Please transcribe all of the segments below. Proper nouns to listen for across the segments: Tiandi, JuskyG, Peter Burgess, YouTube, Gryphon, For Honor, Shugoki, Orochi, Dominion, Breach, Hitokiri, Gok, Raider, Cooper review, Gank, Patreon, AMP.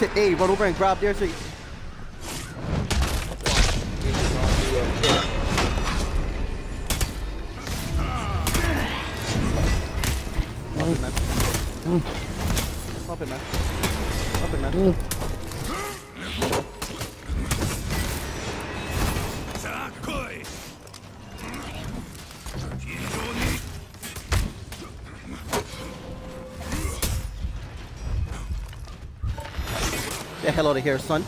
to A, run over and grab their street. Stop it, man. Stop it, man. Get the hell out of here, son.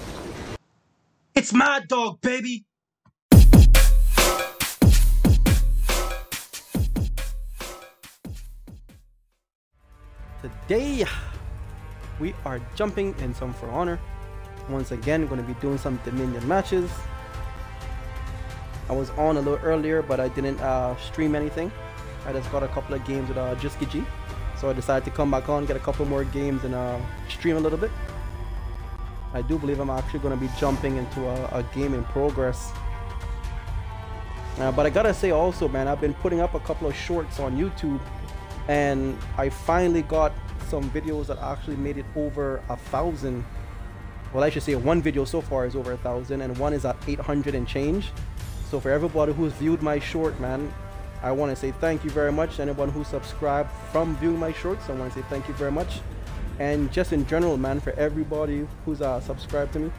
It's my dog, baby! Today, we are jumping in some For Honor. Once again, going to be doing some Dominion matches. I was on a little earlier, but I didn't stream anything. I just got a couple of games with JuskyG. So I decided to come back on, get a couple more games and stream a little bit. I do believe I'm actually going to be jumping into a game in progress. But I got to say also, man, I've been putting up a couple of shorts on YouTube. And I finally got some videos that actually made it over 1,000. Well, I should say one video so far is over 1,000 and one is at 800 and change. So for everybody who's viewed my short, man, I want to say thank you very much. Anyone who subscribed from viewing my shorts, I want to say thank you very much. And just in general, man, for everybody who's subscribed to me,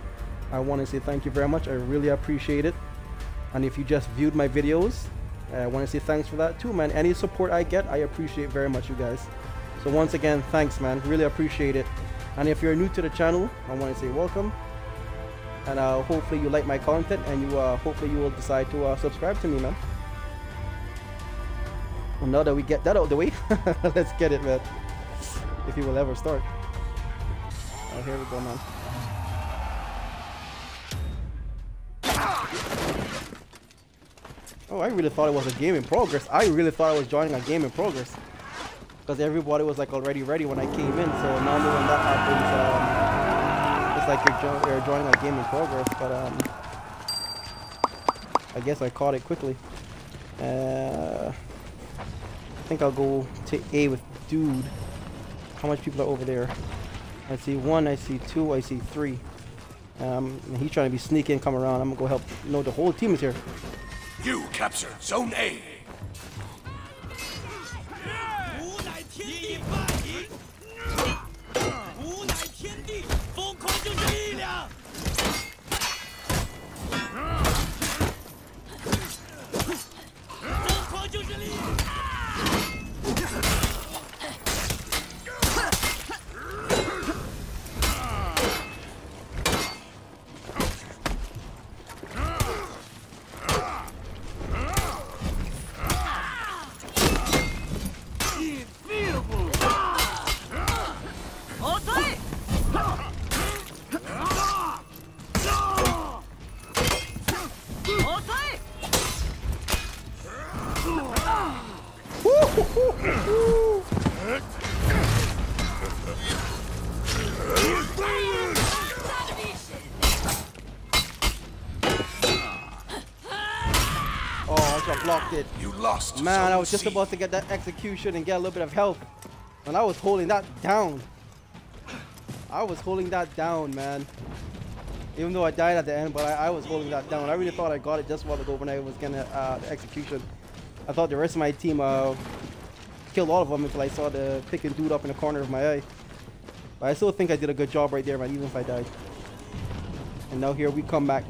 I want to say thank you very much. I really appreciate it. And if you just viewed my videos, I want to say thanks for that too, man. Any support I get, I appreciate very much, you guys. So once again, thanks, man. Really appreciate it. And if you're new to the channel, I want to say welcome. And hopefully you like my content and you hopefully you will decide to subscribe to me, man. Well, now that we get that out of the way, let's get it, man. If you will ever start. Oh, here we go, man. Oh, I really thought it was a game in progress. I really thought I was joining a game in progress. Because everybody was like already ready when I came in. So now when that happens, it's like you're joining a game in progress. But I guess I caught it quickly. I think I'll go to A with dude. How much people are over there? I see one, I see two, I see three. He's trying to be sneaky and come around. I'm going to go help. No, the whole team is here. You capture Zone A. You lost, man. I was just about to get that execution and get a little bit of health, and I was holding that down. I was holding that down, man. Even though I died at the end, but I was holding that down. I really thought I got it just while ago when I was getting the execution. I thought the rest of my team killed all of them until I saw the picking dude up in the corner of my eye. But I still think I did a good job right there, man, even if I died. And now here we come back.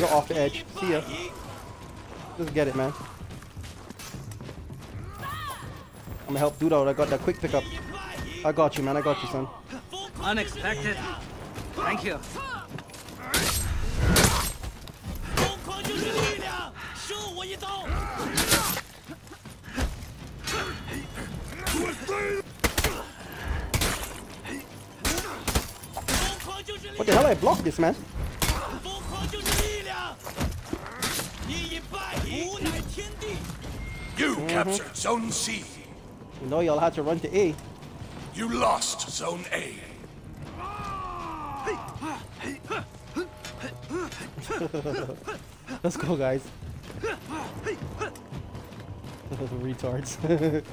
You're off the edge. See ya. Just get it, man. I'm gonna help dude out. I got that quick pickup. I got you, man. I got you, son. Unexpected. Thank you. What the hell? I blocked this, man. You captured Zone C. You know y'all had to run to A. You lost Zone A. Let's go, guys. Retards.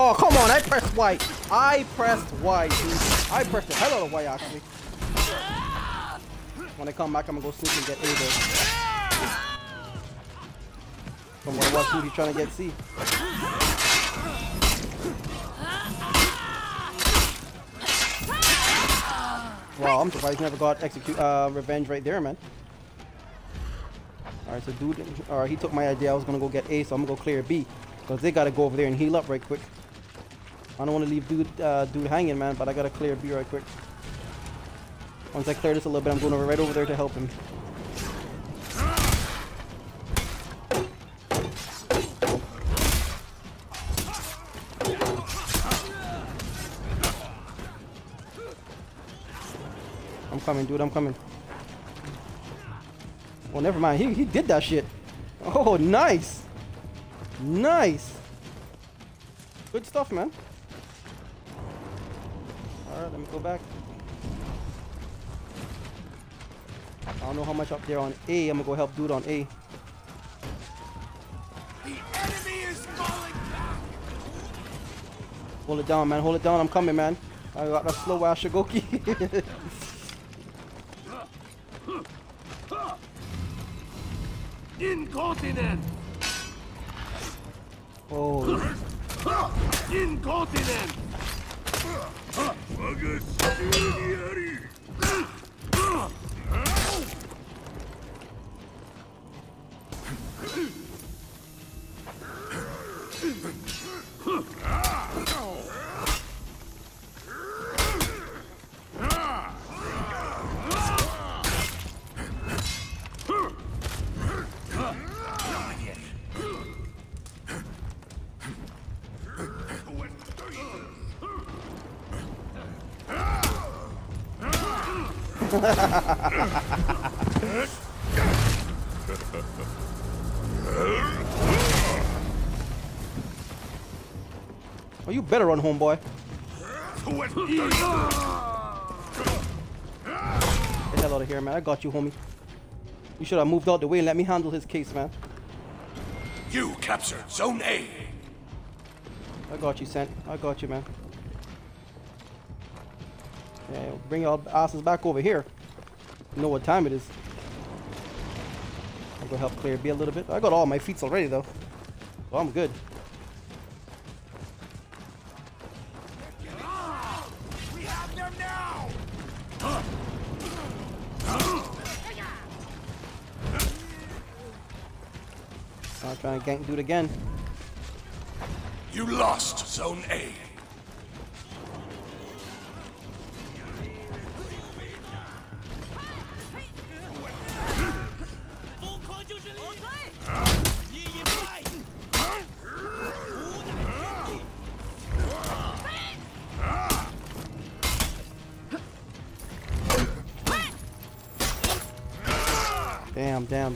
Oh, come on, I pressed Y. I pressed Y, dude. I pressed the hell out of Y, actually. When I come back, I'm gonna go sneak and get A there. Someone watch duty trying to get C. Wow, I'm surprised you never got execute revenge right there, man. Alright, so dude, he took my idea. I was gonna go get A, so I'm gonna go clear B. Because they gotta go over there and heal up right quick. I don't want to leave dude hanging, man, but I gotta clear B right quick. Once I clear this a little bit, I'm going over right over there to help him. I'm coming, dude, I'm coming. Oh, never mind, he did that shit. Oh, nice! Nice! Good stuff, man. Alright, let me go back. I don't know how much up there on A. I'm gonna go help dude on A. The enemy is falling down. Hold it down, man. Hold it down. I'm coming, man. I got that slow ass Shugoki. Incontinent. Oh. Incontinent. Oh, you better run home, boy. Get the hell out of here, man. I got you, homie. You should have moved out the way and let me handle his case, man. You captured Zone A. I got you, Sent. I got you, man. Yeah, bring your asses back over here. You know what time it is. I'm gonna help clear B a little bit. I got all my feats already though, so I'm good. We have them now. I'm trying to gank dude again. You lost Zone A.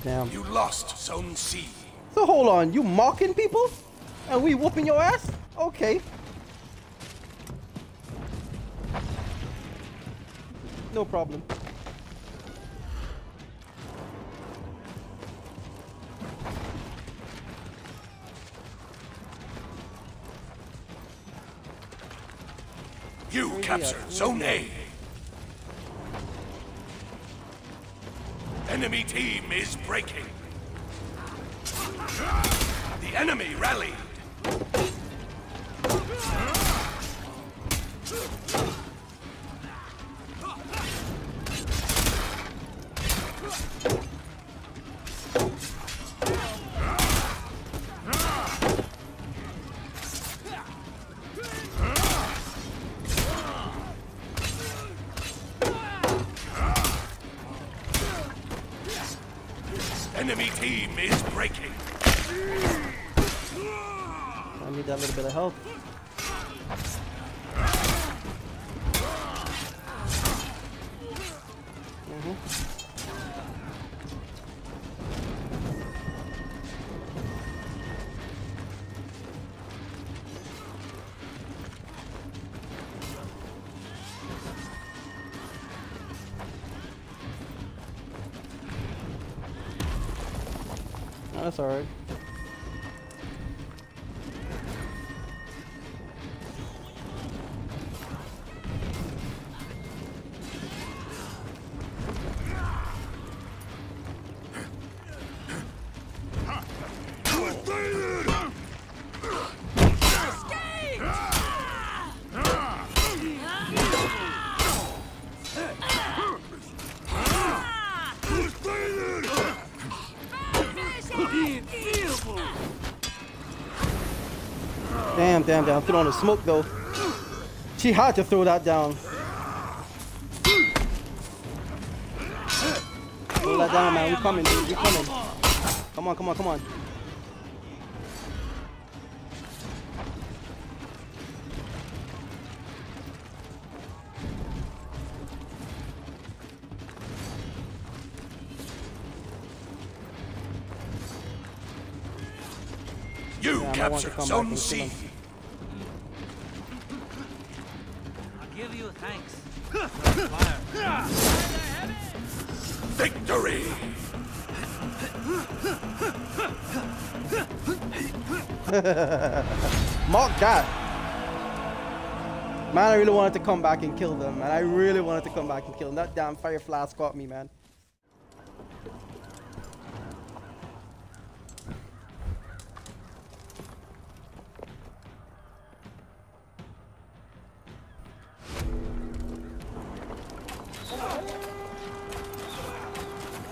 Damn. You lost Zone C. So hold on, you mocking people? And we whooping your ass? Okay. No problem. You captured Zone A. Enemy team is breaking. The enemy rallied. Enemy team is breaking. I need that little bit of help. That's alright. Damn, I'm throwing the smoke though. She had to throw that down. Throw that down, man. We coming, dude. We coming. Come on. You captured Zone C. Victory! Mark that! Man, I really wanted to come back and kill them, man. That damn fire flask caught me, man.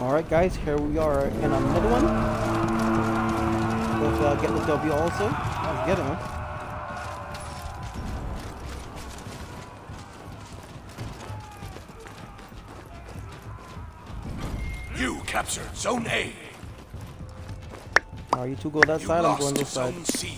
Alright guys, here we are in another one. Let's get the W also. Let's get him. You captured Zone A. Alright, you two go that side, I'm going this side. Zone C.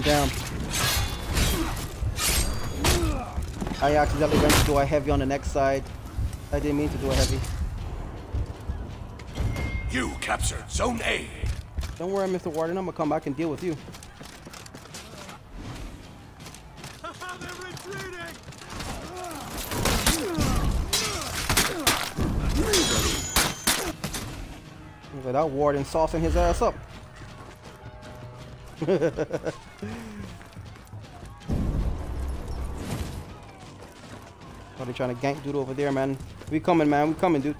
Damn. I accidentally went to do a heavy on the next side. I didn't mean to do a heavy. You captured Zone A. Don't worry, Mr. Warden. I'm gonna come back and deal with you. Look at that Warden softening his ass up. Oh, they trying to gank dude over there, man. We coming, man. We coming, dude.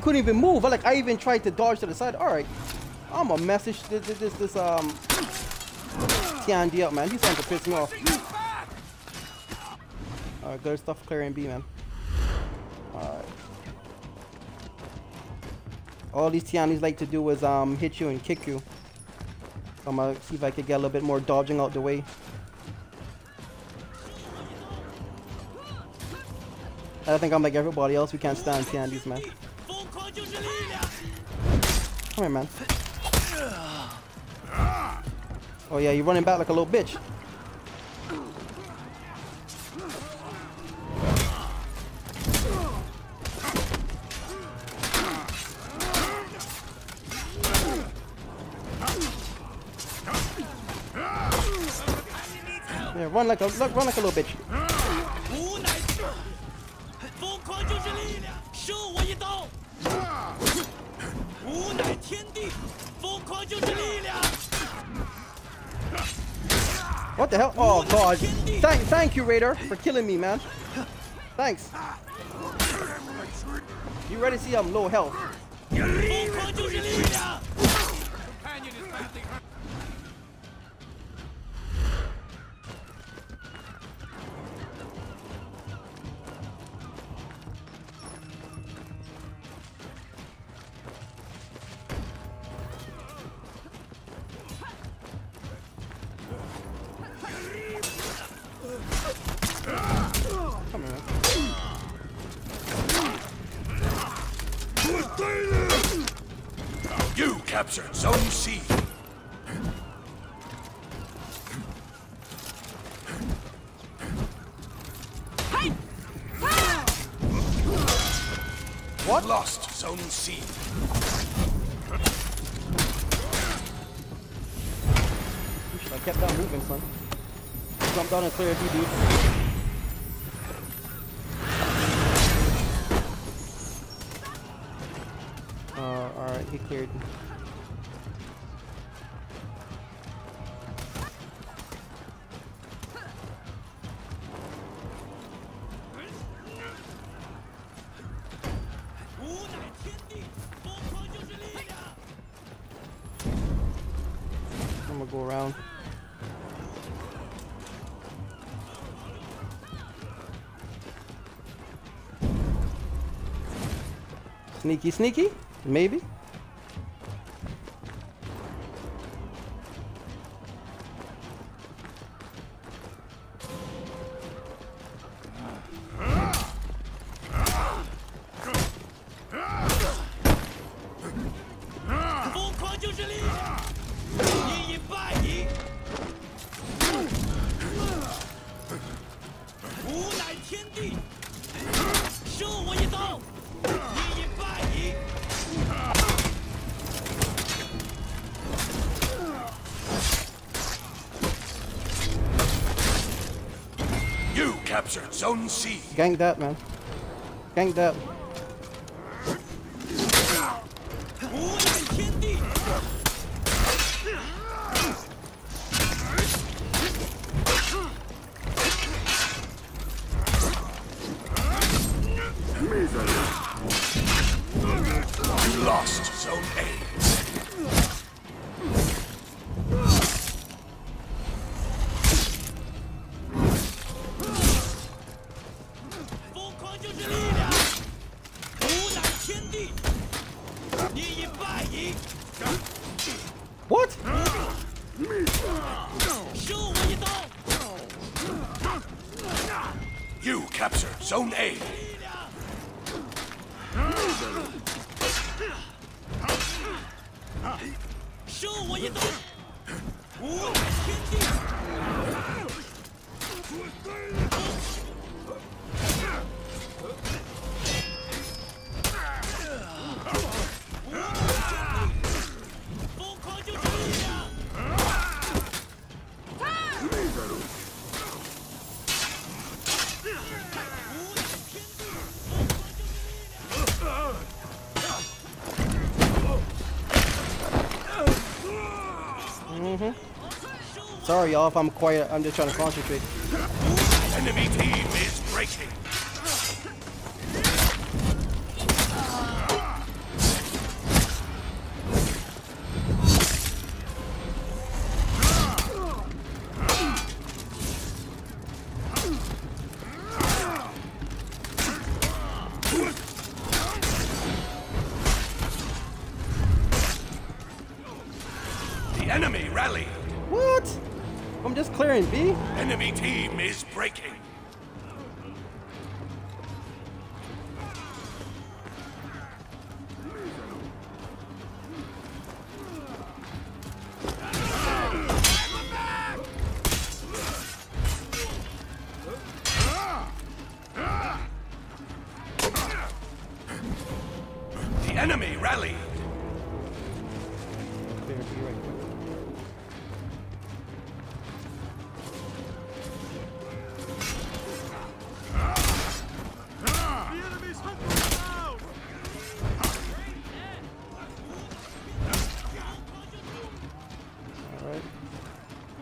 Couldn't even move. I even tried to dodge to the side. All right, I'm gonna message this Tiandi up, man. He's trying to piss me off. All right, good stuff clearing B, man. All right. All these Tiandis like to do is hit you and kick you. So I'm gonna see if I could get a little bit more dodging out the way. I think I'm like everybody else. We can't stand Tiandis, man. Come here, man. Oh yeah, you're running back like a little bitch. Yeah, run like a little bitch. What the hell? Oh god. Thank you, Raider, for killing me, man. Thanks. You ready to see I'm low health? What? Lost Zone C. You should have kept that moving, son. Jump down and clear a few dudes. Alright, he cleared. Go around. Sneaky, sneaky? Maybe? Captured Zone C. Gang that, man. Gang that. You lost Zone A. What? You capture Zone A. Sorry, y'all, if I'm quiet, I'm just trying to concentrate. Enemy team is breaking. enemy rallied. What? I'm just clearing B. Enemy team is breaking.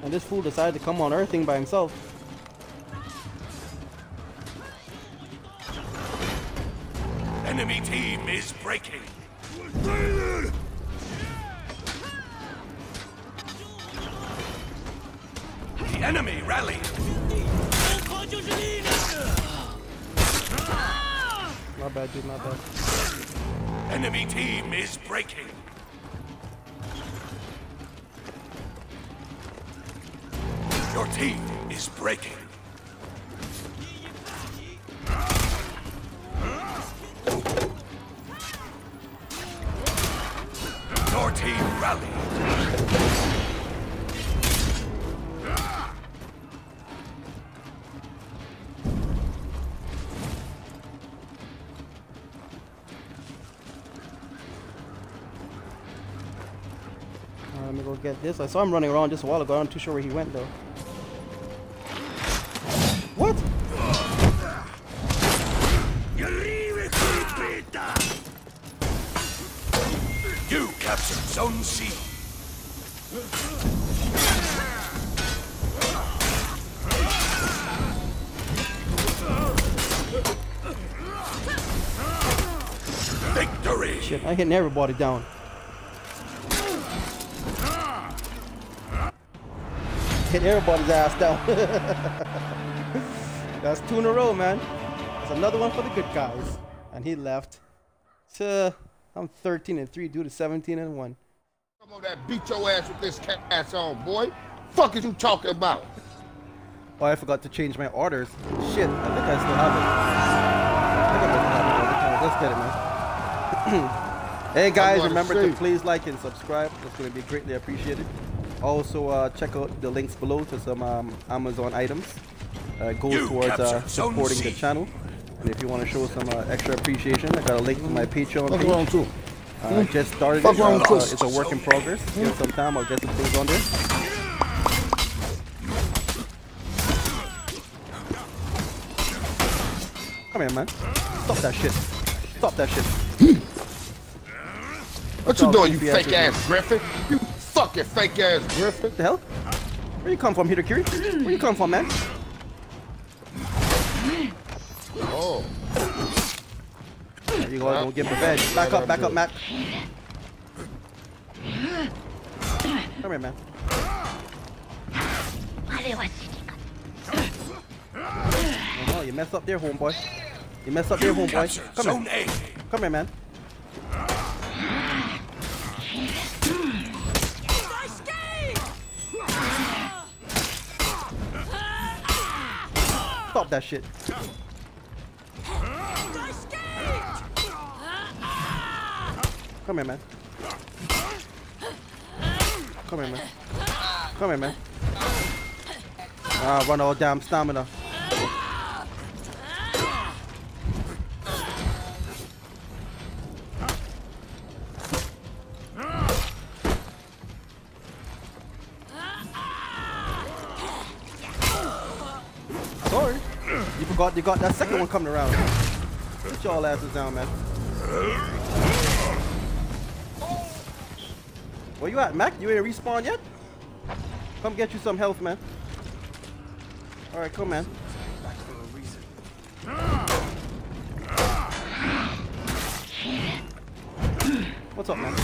This fool decided to come on Earthing by himself. Enemy team is breaking. The enemy rally. My bad, dude, my bad. Enemy team is breaking. Your team is breaking. Your team rallied. Let me go get this. I saw him running around just a while ago. I'm not too sure where he went though. What? You captured Zone C. Victory! Shit, I hitting everybody down. Hit everybody's ass down. That's 2 in a row, man. That's another one for the good guys. And he left. So I'm 13-3, dude is 17-1. Come on, that beat your ass with this cats on, boy. Fuck is you talking about? Oh, I forgot to change my orders. Shit, I think I still have it. Let's get it, man. Hey guys, remember to please like and subscribe. It's gonna be greatly appreciated. Also, check out the links below to some Amazon items. Goes towards supporting the channel, and if you want to show some extra appreciation, I got a link to my Patreon page. I just started it, it's a work in progress. Give some time, I'll get some things on there. Come here, man. Stop that shit. Stop that shit. What you doing, you fake ass Griffin? You fucking fake ass Griffin. What the hell? Where you come from, Hitokiri? Where you come from, man? Oh. There you go, don't get revenge. Back up, Matt. Come here, man. Oh, you messed up there, homeboy. You messed up there, homeboy. Come here. Come here, man. Stop that shit. Come here, man. Come here, man. Come here, man. Ah, run all damn stamina. Sorry. You forgot you got that second one coming around. Get your asses down, man. Where you at, Mac? You ain't respawned yet? Come get you some health, man. Alright, come, man. What's up, man? I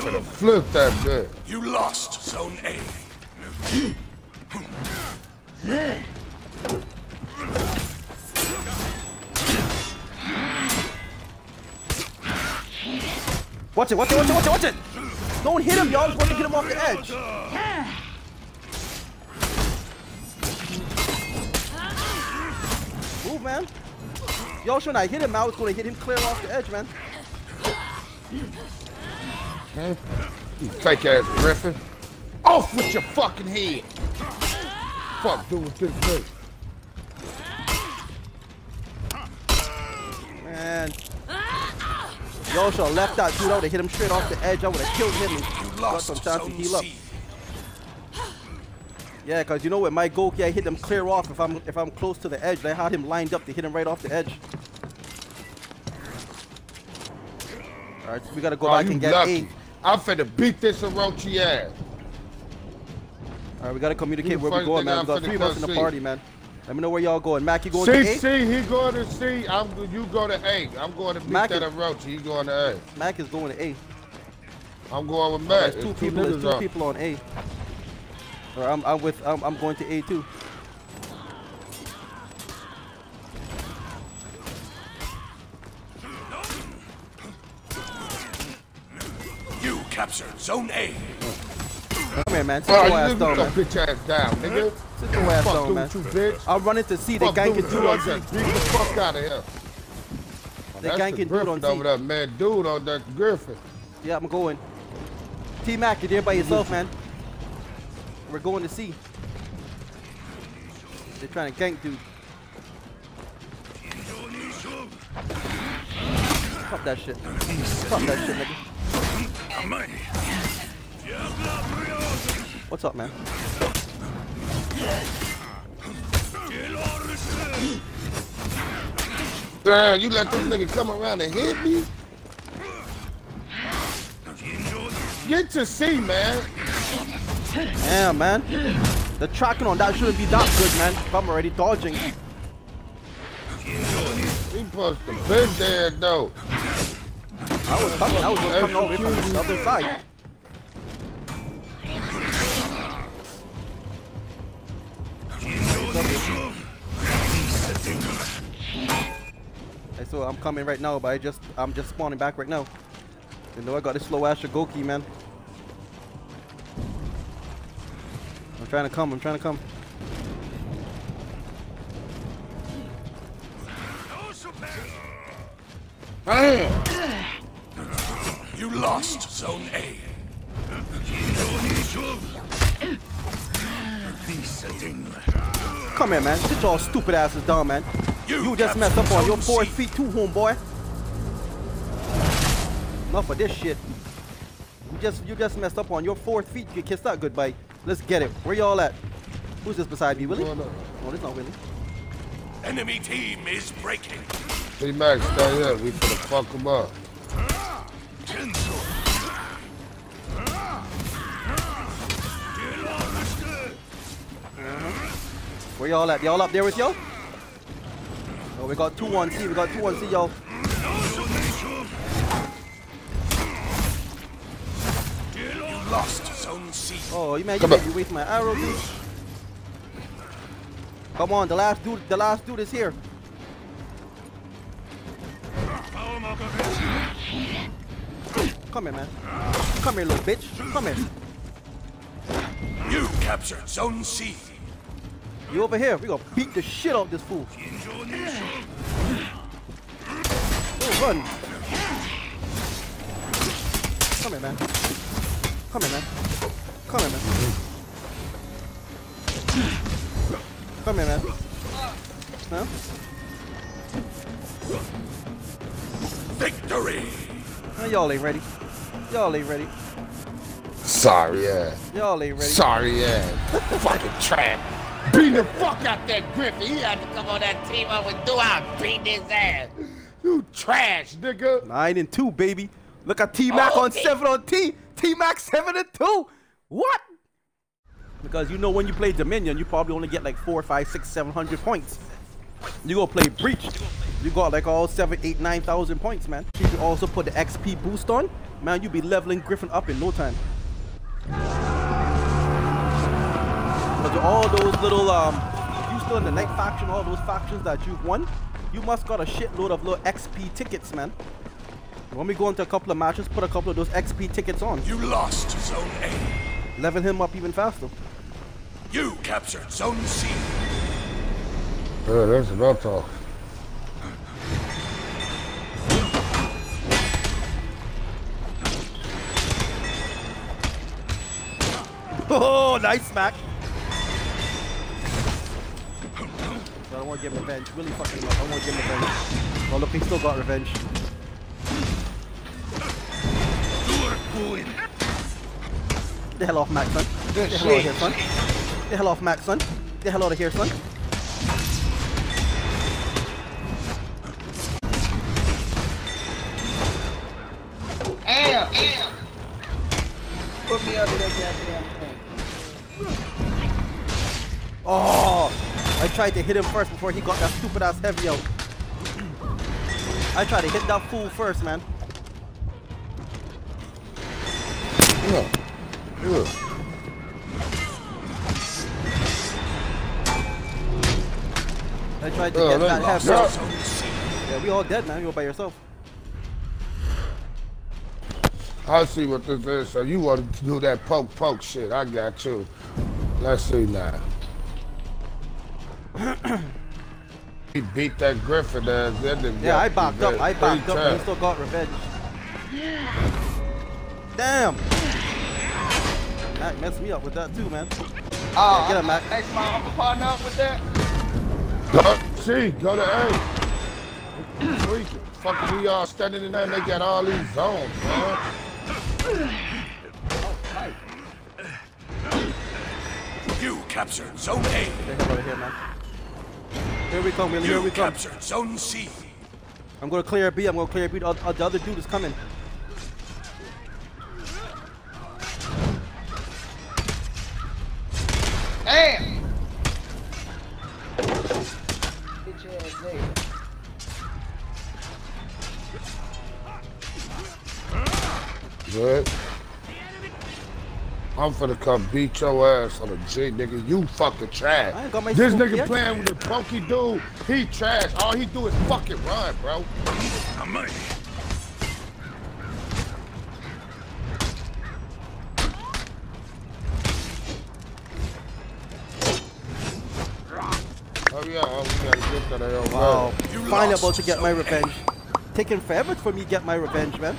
should have flipped that shit. You lost Zone A. Watch it, watch it, watch it, watch it, watch it! Go and hit him, y'all. Just want to get him off the edge. Move, man. Y'all should not hit him. I was going to hit him clear off the edge, man. You fake ass Gryphon. Off with your fucking head. Fuck, dude, with this thing. Man. Y'all should have left that dude out to hit him straight off the edge. I would have killed him and got some chance to heal up. Yeah, cause you know what, my Goki, I hit him clear off. If I'm close to the edge, I had him lined up to hit him right off the edge. All right, we gotta go back and get lucky. I'm finna beat this Orochi ass. All right, we gotta communicate where we going, man. We got 3 months in the party, man. Let me know where y'all going. Mac, you going to A? C, he going to C. You go to A. I'm going to beat that Orochi. You going to A. Mac is going to A. I'm going with Mac. There's two people on A. Or I'm going to A too. You captured zone A. Come here, man. Sit your ass down, man. Sit your ass down, nigga. Sit your ass down, man. I'm running to see the gang can do on Z. Beat the fuck out of here. The gang can do on Z. Over that man, dude on that Gryphon. Yeah, I'm going. T Mac, you're there by yourself, man. We're going to see. They're trying to gank, dude. Stop that shit. Stop that shit, nigga. What's up, man? Damn, you let this nigga come around and hit me? Get to see, man. Damn, man. The tracking on that shouldn't be that good, man. If I'm already dodging. He pushed the bitch there, though. I was coming all the way from the other side. Hey, so I'm coming right now, but I'm just spawning back right now. You know I got this slow ass Shugoki, man. I'm trying to come. You lost zone A. Come here, man. Sit your stupid asses down, man. You just messed up on your 4 feet too, homeboy. Enough of this shit. You just messed up on your 4 feet. You kiss that goodbye. Let's get it. Where y'all at? Who's this beside me, Willie? No, it's not Willie. Enemy team is breaking. Hey, Max, stay here. We finna fuck him up. Where y'all at? Y'all up there with y'all? Oh, we got 2-1-C. We got 2-1-C, y'all. You lost zone C. Oh, you made me waste my arrow, dude. Come on, the last dude is here. Come here, man. Come here, little bitch. Come here. You captured zone C. You over here, we gonna beat the shit out of this fool. Oh, run. Come here, man. Come here, man. Come here, man. Come here, man. Huh? Victory! No, y'all ain't ready. Y'all ain't ready. Sorry, yeah. Y'all ain't ready. Sorry, yeah. Fucking trap. Beat the fuck out that Gryphon. He had to come on that team up and do out. Beat his ass. You trash, nigga. 9-2, baby. Look at T-Mac on 7 on T. T-Mac 7-2. What? Because you know when you play Dominion, you probably only get like 4, 5, 6, 700 points. You gonna play Breach. You got like all 7, 8, 9,000 points, man. You can also put the XP boost on. Man, you be leveling Gryphon up in no time. All those little if you still in the night faction, all those factions that you've won, you must got a shitload of little XP tickets, man. When we go into a couple of matches, put a couple of those XP tickets on. You lost Zone A. Level him up even faster. You captured Zone C. There's a reptile. Oh, nice smack. I don't want to give him revenge. Really fucking not. I don't want to give him revenge. Oh, look, he still got revenge. Get the hell off Max, son. Get the hell out of here, son. Get the hell off Max, son. Get the hell out of here, son. Damn! Put me under that goddamn thing. Oh! I tried to hit him first before he got that stupid ass heavy out. I tried to hit that fool first, man. Yeah. Yeah. I tried to get that half shot. Yeah, we all dead, man. You're by yourself. I see what this is. So you want to do that poke shit. I got you. Let's see now. He beat that Gryphon ass. Yeah, I backed up. I backed up and he still got revenge. Damn! Mac messed me up with that too, man. Oh, yeah, get him, Mac. Thanks, my uncle partner up with that. See, go to A. Fuck, we all standing in there and they got all these zones, man. You captured Zone A. Get the hell out of here, man. Here we come, Willie. Here we come. You captured Zone C. I'm gonna clear B. I'm gonna clear B. The other dude is coming. Damn! Get your ass later. Good. I'm finna come beat your ass on a G, nigga. You fucking trash. This nigga yet. Playing with the funky dude. He trash. All he do is fucking run, bro. I'm money. Wow. Finally about to get my revenge. Taking forever for me to get my revenge, man.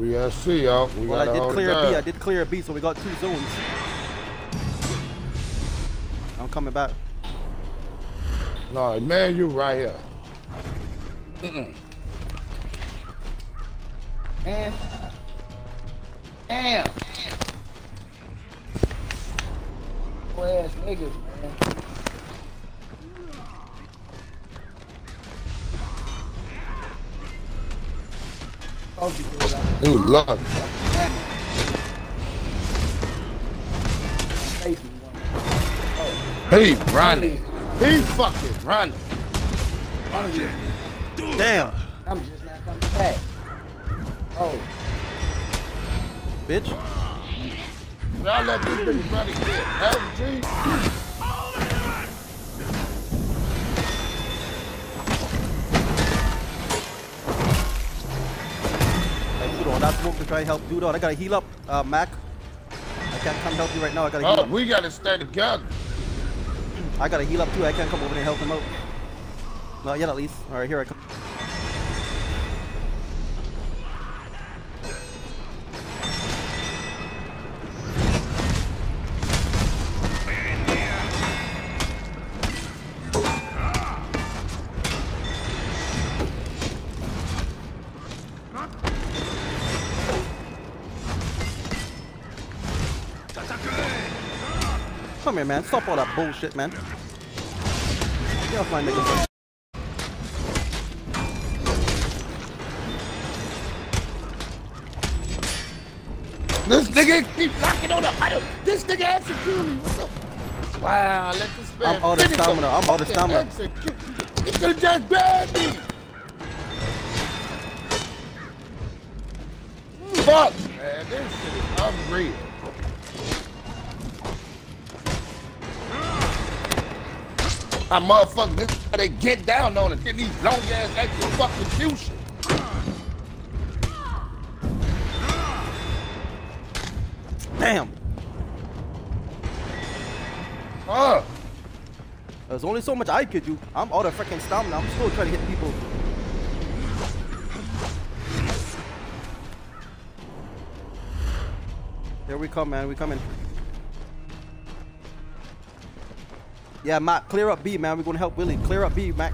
We gotta see, y'all. Well, I did clear B. I did clear B, so we got two zones. I'm coming back. No, man, you right here. Damn. Poor ass niggas, man. Ooh, love. He running. He fucking running. Damn. I'm just not coming back. Oh. Bitch. Y'all let this bitch running get LG. That's what we try to help dude out. I gotta heal up, Mac. I can't come help you right now. I gotta heal up. We gotta stay together. I gotta heal up too. I can't come over there and help him out. Not yet, at least. All right, here I come. Come here, man. Stop all that bullshit, man. Get off my nigga. This nigga keep knocking on the item. This nigga has to kill me. What's up? Wow, let this man. I'm out of stamina. I'm out of stamina. He could have just banned me. Fuck, man. This shit is unreal. I motherfucking this they get down on it. Get these long ass extra fucking fusion. Damn! Ah! There's only so much I could do. I'm out of freaking stamina. I'm still trying to hit people. Here we come, man. We coming. Yeah, Mac, clear up B, man. We're gonna help Willie. Clear up B, Mac.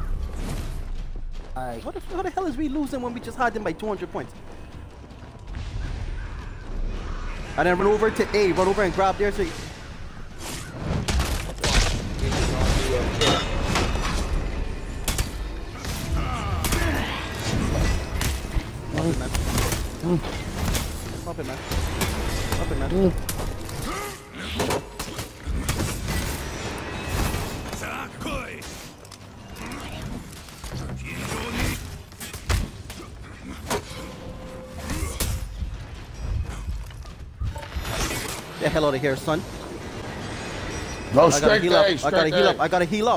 Alright. What the hell is we losing when we just had them by 200 points? And then run over to A. Run over and grab there. So you... Stop it, man. Stop it, man. Get the hell out of here, son. No straight days. I gotta heal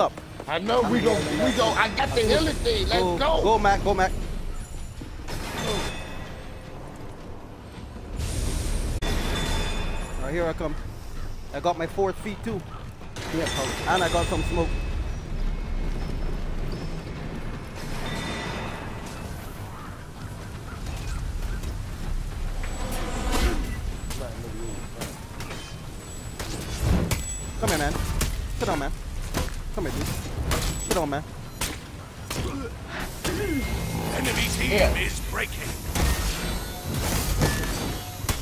up. I know we go. I got the healing thing. Let's go. Go, Mac. Go, Mac. All right, here I come. I got my 4 feet too. Yeah, and I got some smoke. Come here, man. Sit down, man. Come here, dude. Sit down, man. Enemy's team is breaking.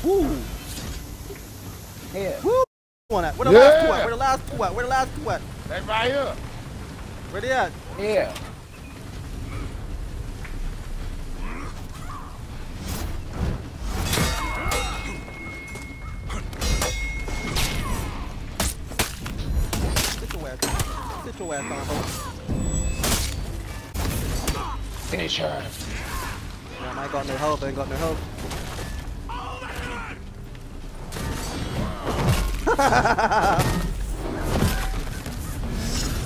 Woo! Yeah. Woo! Where the last two at? Where the last two at? They right here. Where they at? Yeah. Finish her. Damn, I got no help. I ain't got no help.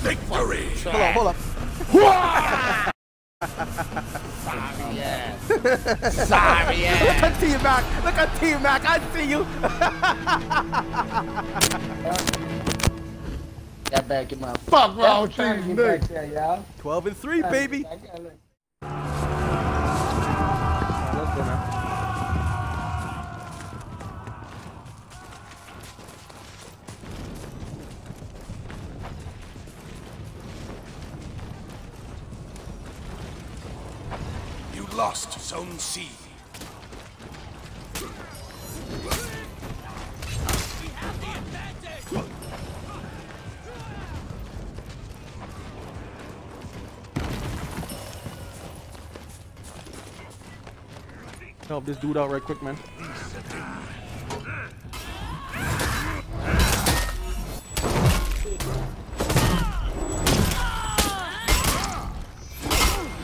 Victory! Hold up, hold up. Sorry, yeah. Sorry, yeah. Look at T Mac. Look at T Mac. I see you. Got back in my fuck wrong with you, nigga. 12-3, baby. Lost Zone C. We have the advantage. Help this dude out right quick, man.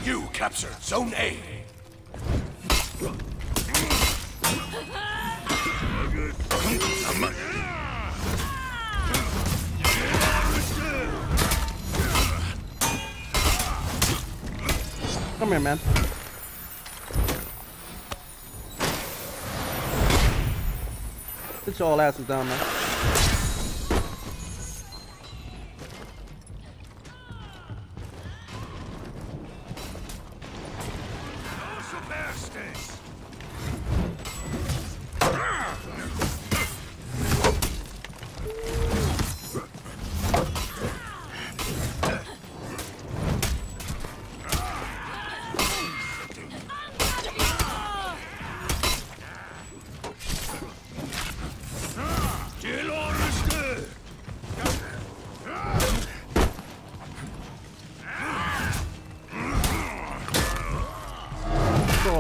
You captured Zone A. Come here, man. Sit your all asses down, man.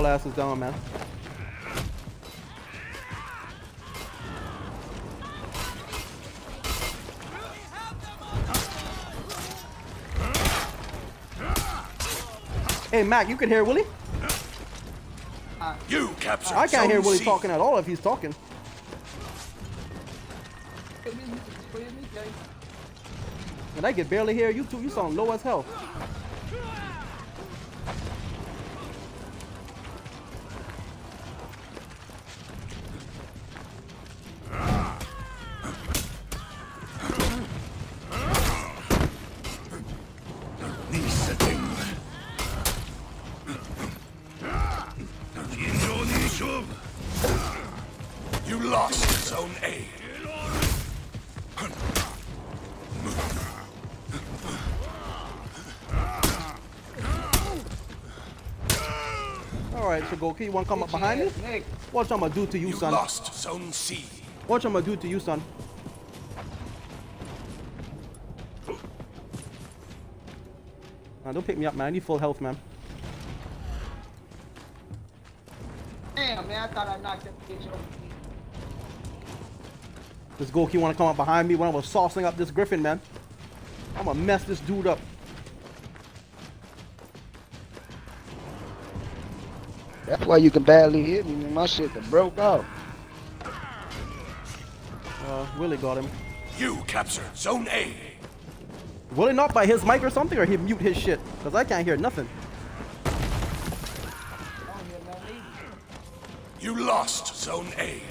Ass is down, man. Hey, Mac, you can hear Willie? You captured. I can't hear Willie talking at all if he's talking. And I can barely hear you two. You sound low as hell. lost his own aid. Alright, Shugoki, you wanna come up behind me? Watch what I'm gonna do to you, son. You lost his own seed. Watch what I'm gonna do to you, son. Nah, don't pick me up, man. I need full health, man. Damn, man, I thought I knocked that bitch over. This Goki wanna come up behind me when I was saucing up this Gryphon, man. I'm gonna mess this dude up. That's why you can barely hit me. My shit that broke out. Willie got him. You captured Zone A. Will it not by his mic or something, or he mute his shit? Cause I can't hear nothing. You lost Zone A.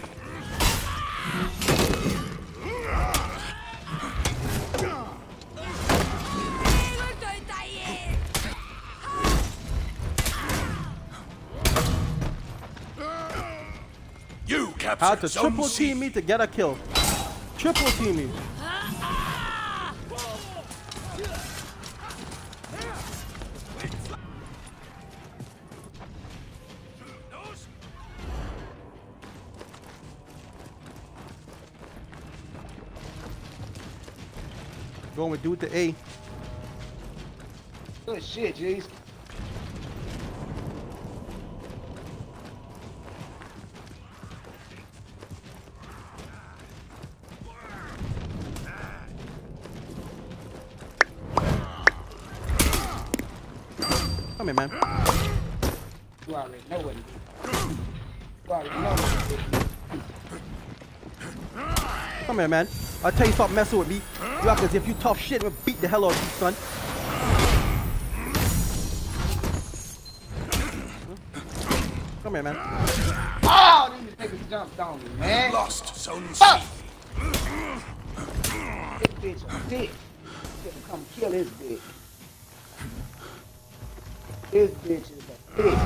You captured How to Zone triple C. team me to get a kill. Triple team me. Going with dude to A. Good shit, G's. Come here, man. You already know what it is. You already know what it is. Come here, man. I'll tell you something messing with me. You act as if you tough shit, and beat the hell out of you, son. Come here, man. Oh, these niggas jumped on me, man. You lost Zone C. This bitch a dick. Come kill this bitch. This bitch is a bitch.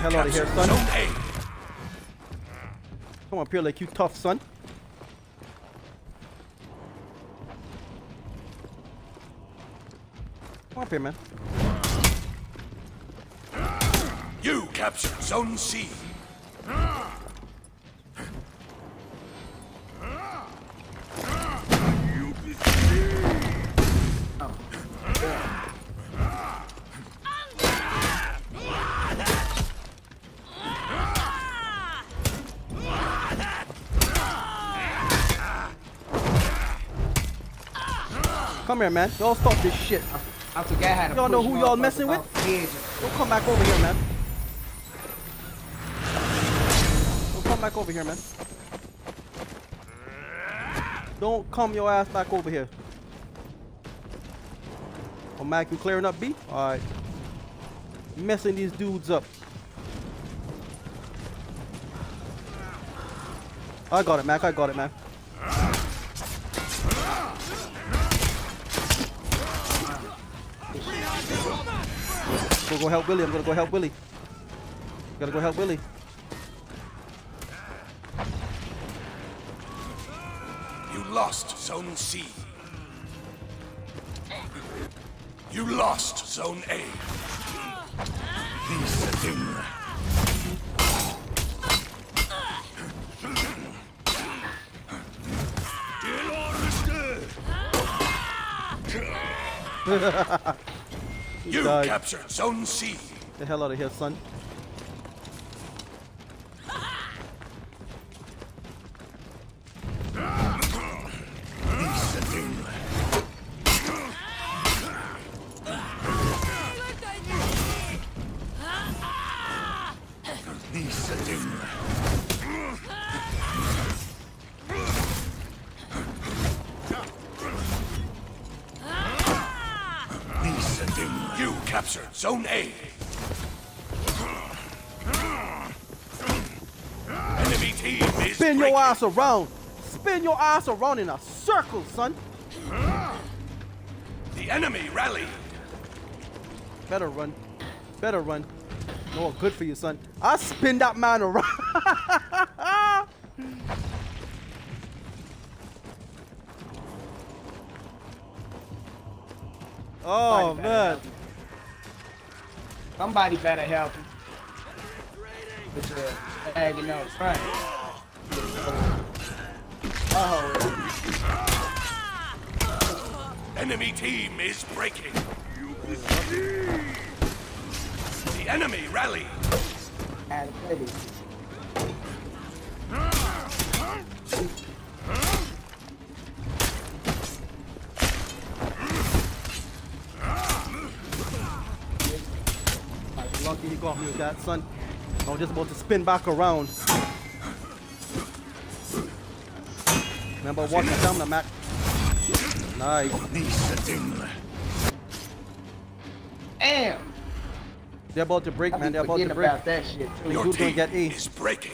Hell out of here, son. Come up here like you tough, son. Come up here, man. You captured Zone C. Come here, man. Y'all stop this shit. I forgot how to y'all know who y'all messing with? Don't come back over here, man. Don't come back over here, man. Don't come your ass back over here. Oh, Mac, you clearing up B? Alright. Messing these dudes up. I got it, Mac. I got it, man. I'm gonna go help Willie. Gotta go help Willie. You lost Zone C. You lost Zone A. You captured Zone C. The hell out of here, son. Zone A. Enemy team is spin your ass around. Spin your ass around in a circle, son. The enemy rallied. Better run. Better run. Oh, good for you, son. I spin that man around. Oh, man. Somebody better help him. With your agony on front. Oh. Enemy team is breaking. The enemy rally. Lucky you got me with that, son. I was just about to spin back around. Remember walking down the mat. Nice. Damn! They're about to break, man. They're about to break. About that shit too. Your team is breaking.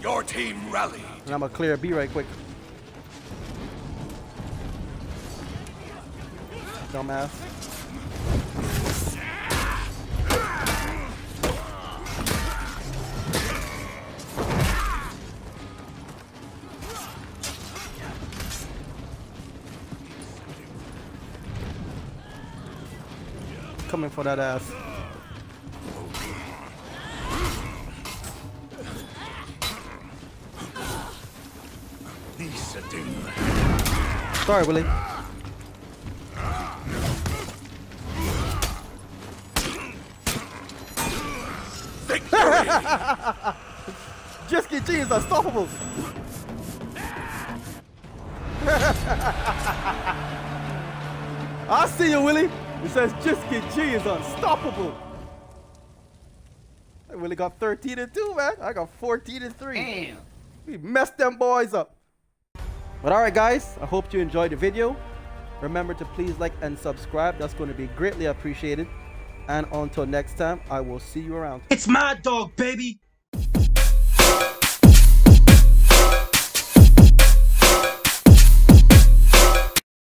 Your team rally. And I'm gonna clear B right quick. Dumbass. Coming for that ass. Sorry, Willie. JuskyG is unstoppable. I see you, Willie. It says JuskyG is unstoppable. I really got 13-2, man. I got 14-3. Damn. We messed them boys up. But alright, guys. I hope you enjoyed the video. Remember to please like and subscribe. That's going to be greatly appreciated. And until next time, I will see you around. It's my dog, baby.